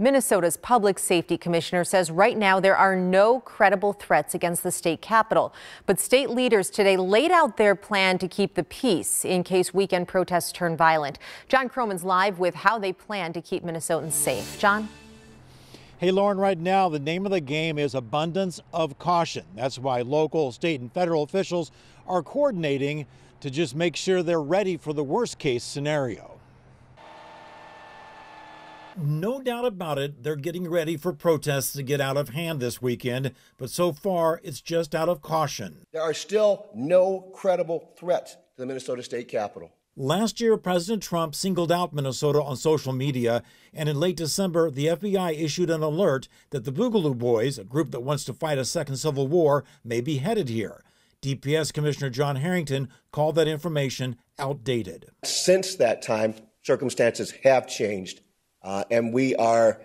Minnesota's Public Safety Commissioner says right now there are no credible threats against the state capitol. But state leaders today laid out their plan to keep the peace in case weekend protests turn violent. John Croman's live with how they plan to keep Minnesotans safe. John? Hey, Lauren, right now the name of the game is abundance of caution. That's why local, state, and federal officials are coordinating to just make sure they're ready for the worst case scenario. No doubt about it, they're getting ready for protests to get out of hand this weekend, but so far it's just out of caution. There are still no credible threats to the Minnesota State Capitol. Last year, President Trump singled out Minnesota on social media, and in late December, the FBI issued an alert that the Boogaloo Boys, a group that wants to fight a second civil war, may be headed here. DPS Commissioner John Harrington called that information outdated. Since that time, circumstances have changed. And we are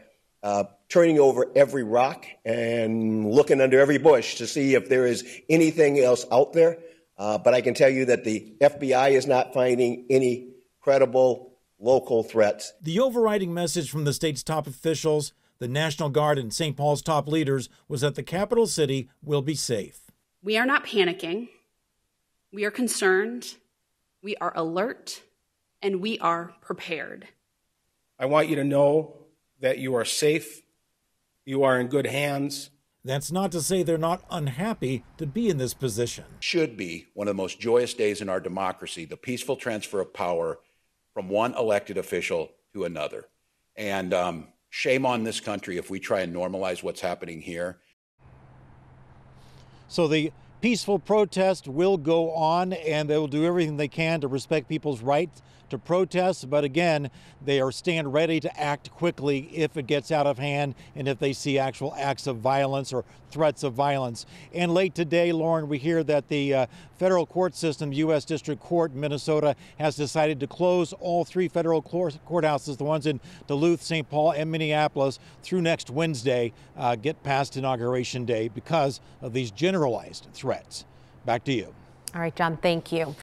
turning over every rock and looking under every bush to see if there is anything else out there. But I can tell you that the FBI is not finding any credible local threats. The overriding message from the state's top officials, the National Guard, and St. Paul's top leaders was that the capital city will be safe. We are not panicking. We are concerned. We are alert. And we are prepared. I want you to know that you are safe, you are in good hands. That's not to say they're not unhappy to be in this position. Should be one of the most joyous days in our democracy, the peaceful transfer of power from one elected official to another. And shame on this country if we try and normalize what's happening here. So the peaceful protest will go on, and they will do everything they can to respect people's right to protest. But again, they are staying ready to act quickly if it gets out of hand and if they see actual acts of violence or threats of violence. And late today, Lauren, we hear that the federal court system, U.S. District Court in Minnesota, has decided to close all three federal courthouses, the ones in Duluth, St. Paul, and Minneapolis, through next Wednesday, get past Inauguration Day because of these generalized threats. Back to you. All right, John, thank you.